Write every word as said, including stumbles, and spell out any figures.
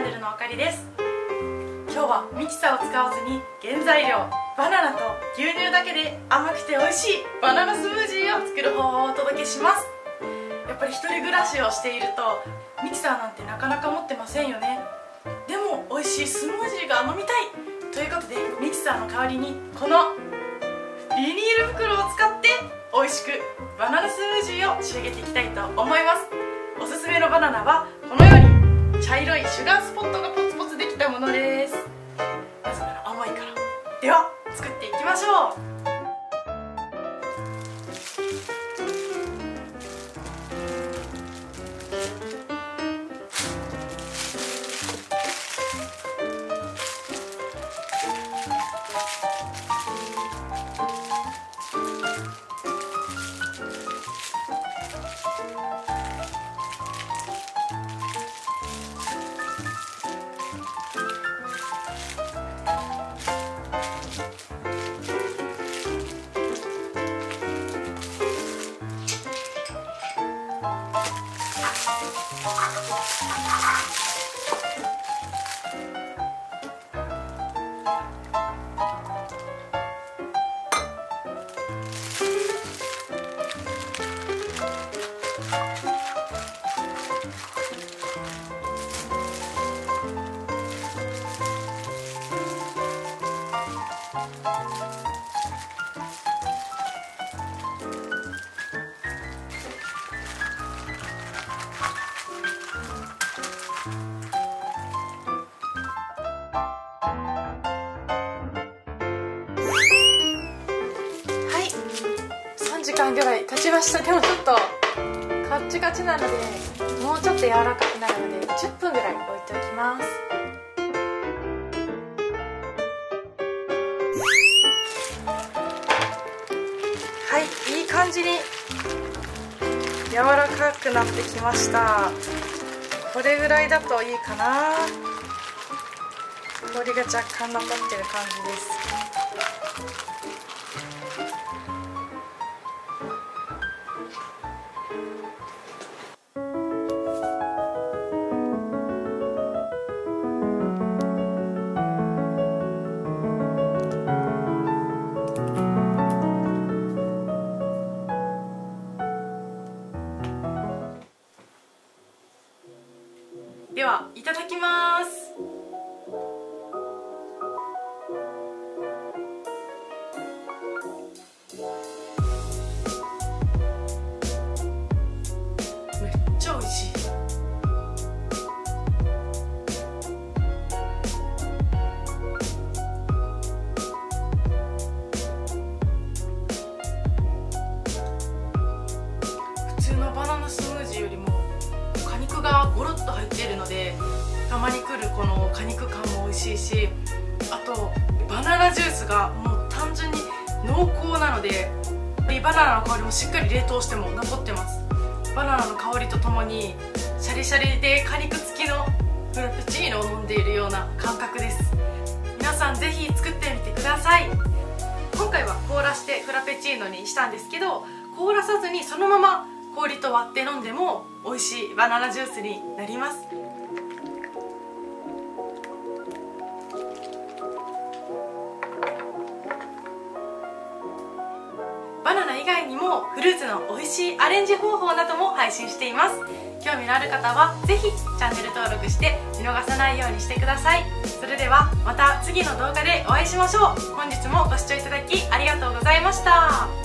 ャンネルのあかりです。今日はミキサーを使わずに原材料バナナと牛乳だけで甘くて美味しいバナナスムージーを作る方法をお届けします。やっぱり一人暮らしをしているとミキサーなんてなかなか持ってませんよね。でも美味しいスムージーが飲みたいということで、ミキサーの代わりにこのビニール袋を使って美味しくバナナスムージーを仕上げていきたいと思います。おすすめのバナナはこのように茶色いシュガースポットがポツポツできたものです。なぜなら甘いから。では作っていきましょう。さんじかんぐらい経ちました。でもちょっとカッチカチなので、もうちょっと柔らかくなるのでじゅっぷんぐらい置いておきます。はい、いい感じに柔らかくなってきました。これぐらいだといいかな。香りが若干残ってる感じです。では、いただきます。めっちゃ美味しい。普通のバナナスムージーよりも果肉がゴロッと入っているので、たまに来るこの果肉感も美味しいし、あとバナナジュースがもう単純に濃厚なので、バナナの香りもしっかり冷凍しても残ってます。バナナの香りとともにシャリシャリで果肉付きのフラペチーノを飲んでいるような感覚です。皆さんぜひ作ってみてください。今回は凍らしてフラペチーノにしたんですけど、凍らさずにそのまま氷と割って飲んでも美味しいバナナジュースになります。バナナ以外にもフルーツの美味しいアレンジ方法なども配信しています。興味のある方はぜひチャンネル登録して見逃さないようにしてください。それではまた次の動画でお会いしましょう。本日もご視聴いただきありがとうございました。